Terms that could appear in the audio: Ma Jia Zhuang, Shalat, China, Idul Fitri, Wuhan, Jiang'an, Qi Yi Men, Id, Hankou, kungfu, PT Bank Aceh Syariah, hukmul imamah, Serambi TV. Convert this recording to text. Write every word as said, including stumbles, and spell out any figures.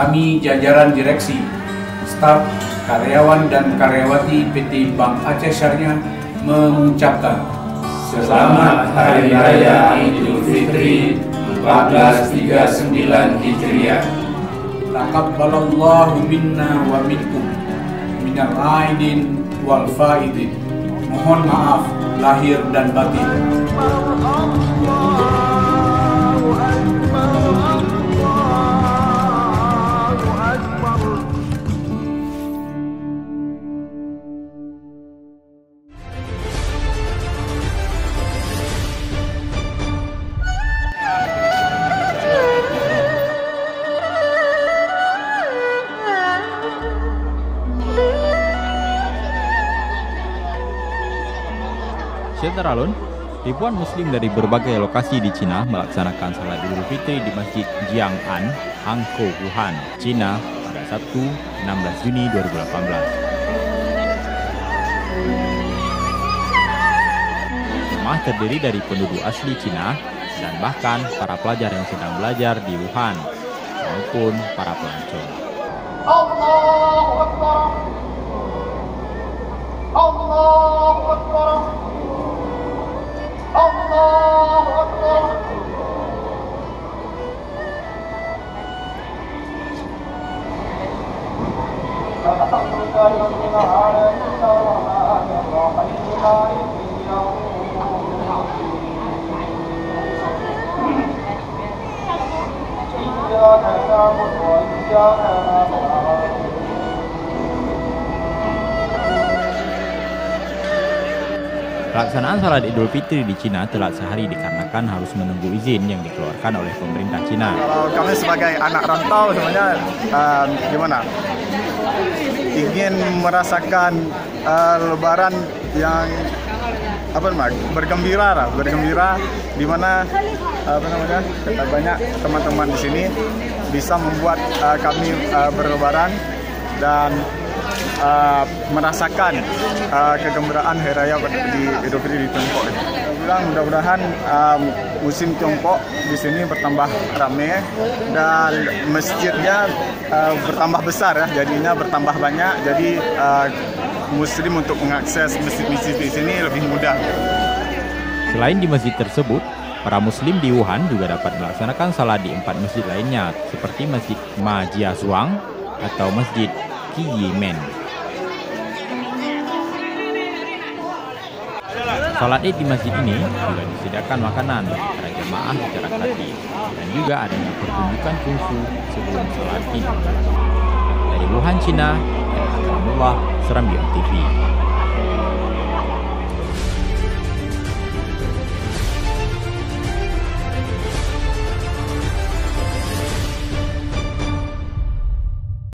kami jajaran direksi, staf, karyawan dan karyawati P T Bank Aceh Syariah mengucapkan selamat Hari Raya Idul Fitri seribu empat ratus tiga puluh sembilan Hijriah. Taqabbalallahu minna wa minkum minal aidin wal faidin. Mohon maaf lahir dan batin. Secara alun, ribuan muslim dari berbagai lokasi di Cina melaksanakan salat Idul Fitri di Masjid Jiang'an, Hankou, Wuhan, Cina pada Sabtu enam belas Juni dua ribu delapan belas. Jemaah terdiri dari penduduk asli Cina dan bahkan para pelajar yang sedang belajar di Wuhan maupun para pelancong. Allahu Akbar. Allahu Akbar. Pelaksanaan salat Idul Fitri di Cina telat sehari dikarenakan harus menunggu izin yang dikeluarkan oleh pemerintah Cina. Kami sebagai anak rantau sebenarnya uh, gimana? Ingin merasakan uh, Lebaran yang apa namanya? Bergembira, lah, bergembira di mana uh, apa namanya? Kata banyak teman-teman di sini bisa membuat uh, kami uh, berlebaran dan Uh, merasakan uh, kegembiraan Hari Raya di Idul Fitri di Tiongkok. Saya bilang mudah-mudahan um, musim Tiongkok di sini bertambah ramai dan masjidnya uh, bertambah besar ya, jadinya bertambah banyak. Jadi uh, muslim untuk mengakses masjid-masjid di sini lebih mudah. Selain di masjid tersebut, para muslim di Wuhan juga dapat melaksanakan salat di empat masjid lainnya seperti Masjid Ma Jia Zhuang atau Masjid Qi Yi Men. Salat Id di masjid ini juga disediakan makanan para jemaah secara gratis dan juga adanya pertunjukan kungfu sebelum salat Id. Dari Wuhan, Cina, Serambi T V.